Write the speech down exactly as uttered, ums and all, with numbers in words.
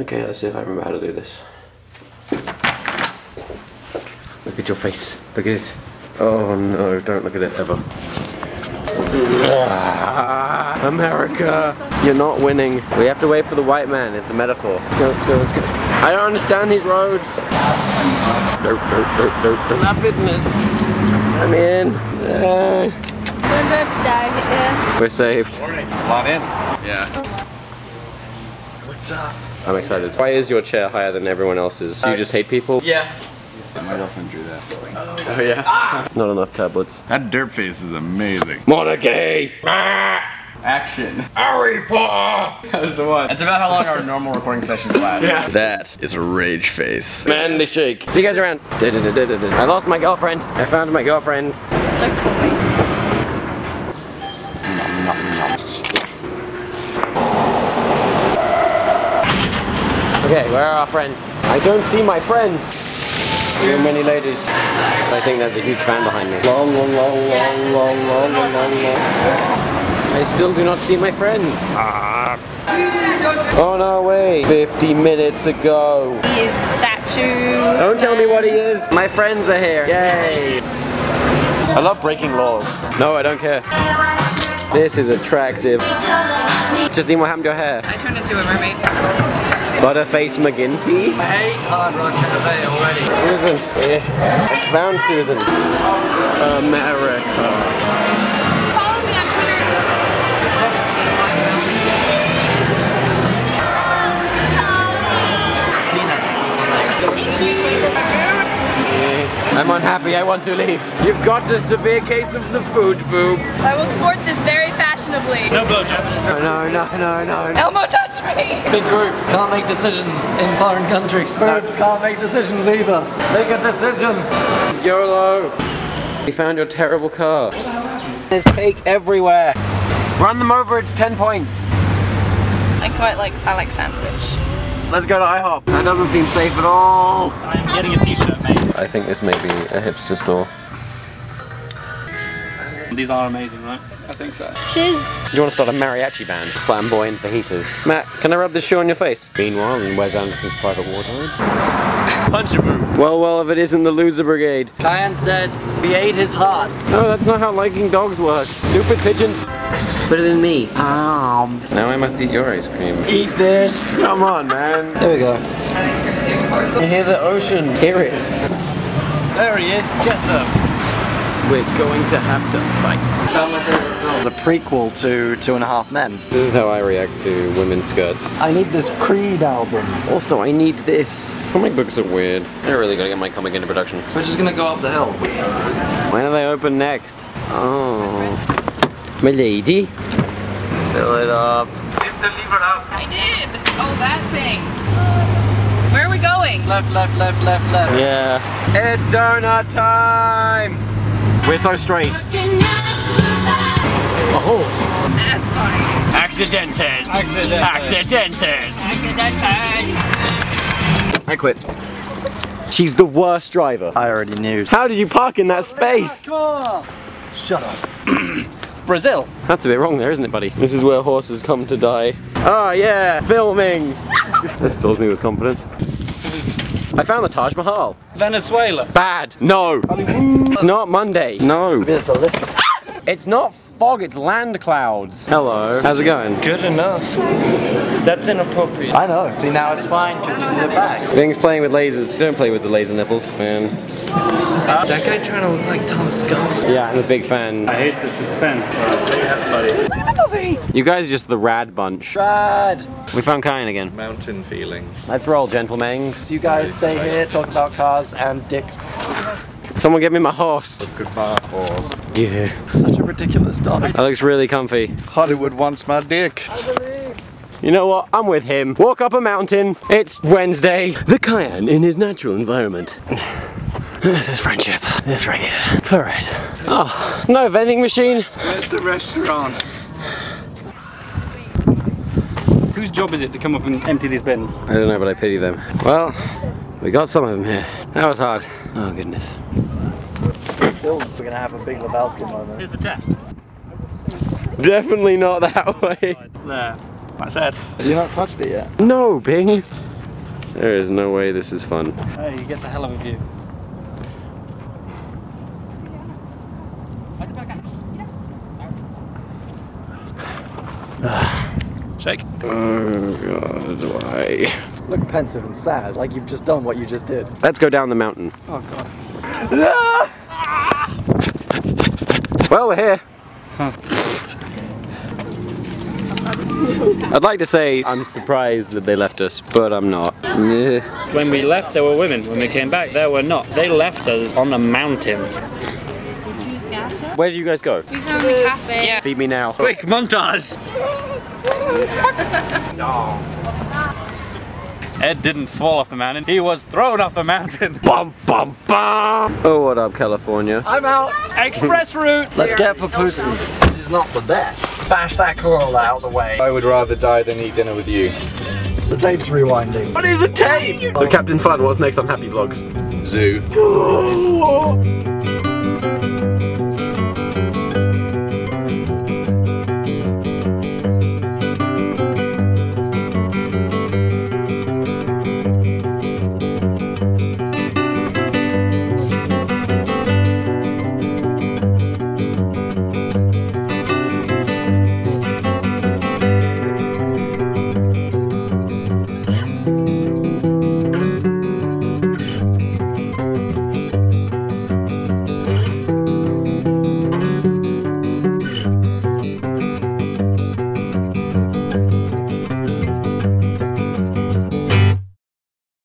Okay, let's see if I remember how to do this. Look at your face. Look at it. Oh no, don't look at it ever. Ah, America, you're not winning. We have to wait for the white man, it's a metaphor. Let's go, let's go, let's go. I don't understand these roads. Nope, nope, nope, nope, nope. Love it, man. I'm in. Uh. We're about to die here. We're saved. Lot in. Yeah. What's up? I'm excited. Why is your chair higher than everyone else's? Do you just hate people? Yeah. My girlfriend drew that. Oh, oh yeah. Ah! Not enough tablets. That derp face is amazing. Monarchy! Action. Harry Potter! That was the one. That's about how long our normal recording sessions last. Yeah. That is a rage face. Manly shake. See you guys around. I lost my girlfriend. I found my girlfriend. Okay, where are our friends? I don't see my friends. Too many ladies. I think there's a huge fan behind me. Long, long, long, long, long, long, long, long, long. I still do not see my friends. Ah. On our way. fifty minutes ago. He is a statue. Don't tell me what he is. My friends are here. Yay. I love breaking laws. No, I don't care. This is attractive. Justine, what happened to your hair? I turned into a mermaid. Butterface McGinty? I hate Hard Rock Cafe already. Susan. Yeah. I found Susan. America. Follow me on Twitter. I'm unhappy, I want to leave. You've got a severe case of the food boob. I will sport this very fashionably. No blowjobs. No, no, no, no, no. Elmo touch! Big groups can't make decisions in foreign countries. Groups can't make decisions either. Make a decision. YOLO. We found your terrible car. There's cake everywhere. Run them over, it's ten points. I quite like Alex sandwich. Let's go to IHOP. That doesn't seem safe at all. I am getting a t-shirt mate. I think this may be a hipster store. These are amazing, right? I think so. Shiz. You want to start a mariachi band? Flamboyant fajitas. Matt, can I rub this shoe on your face? Meanwhile, in Wes Anderson's private wardrobe. Punch a boom. Well, well, if it isn't the loser brigade. Kyan's dead. We ate his horse. No, that's not how liking dogs works. Stupid pigeons. Better than me. Um. Now I must eat your ice cream. Eat this. Come on, man. There we go. You hear the ocean. Hear it. There he is. Get them. We're going to have to fight. It's a prequel to Two and a Half Men. This is how I react to women's skirts. I need this Creed album. Also, I need this. Comic books are weird. They're really gonna get my comic into production. We're just gonna go up the hill. When are they open next? Oh. My lady. Fill it up. Lift the lever up. I did. Oh, that thing. Where are we going? Left, left, left, left, left. Yeah. It's donut time! We're so straight. Oh. That's funny. Accidentes. Accidentes. Accidentes. Accidentes. I quit. She's the worst driver. I already knew. How did you park in that space? Shut up. Brazil. That's a bit wrong there, isn't it, buddy? This is where horses come to die. Oh yeah, filming. This fills me with confidence. I found the Taj Mahal. Venezuela. Bad. No. It's not Monday. No. It's a list. It's not fog, it's land clouds. Hello. How's it going? Good enough. That's inappropriate. I know. See, now it's fine because you did it back. Bing's playing with lasers. Don't play with the laser nipples, man. Is that guy trying to look like Tom Scum? Yeah, I'm a big fan. I hate the suspense. Look at the movie! You guys are just the rad bunch. Rad! We found Kyan again. Mountain feelings. Let's roll, gentlemen. So you guys stay here, talk about cars and dicks. Someone give me my horse. Goodbye, horse. Yeah. Such a ridiculous dog. That looks really comfy. Hollywood wants my dick. I believe. You know what? I'm with him. Walk up a mountain. It's Wednesday. The Kyan in his natural environment. This is friendship. This right here. All right. Oh, no vending machine. Where's the restaurant? Whose job is it to come up and empty these bins? I don't know, but I pity them. Well, we got some of them here. That was hard. Oh, goodness. Still, we're gonna have a Big Lebowski moment. Here's the test. Definitely not that way. There. That's Ed. Have you not touched it yet? No, Bing. There is no way this is fun. Hey, you get the hell of a view. Shake. Oh god, why? Look pensive and sad, like you've just done what you just did. Let's go down the mountain. Oh god. No! Well, we're here. Huh. I'd like to say I'm surprised that they left us, but I'm not. When we left, there were women. When we came back, there were not. They left us on a mountain. Where do you guys go? We found a cafe. Yeah. Feed me now. Quick montage! No. Ed didn't fall off the mountain. He was thrown off the mountain. Bum bum bum! Oh, what up, California? I'm out. Express route. Let's get papooses. This is not the best. Bash that coral out of the way. I would rather die than eat dinner with you. The tape's rewinding. What is a tape? So Captain Fun, what's next on Happy Vlogs? Zoo.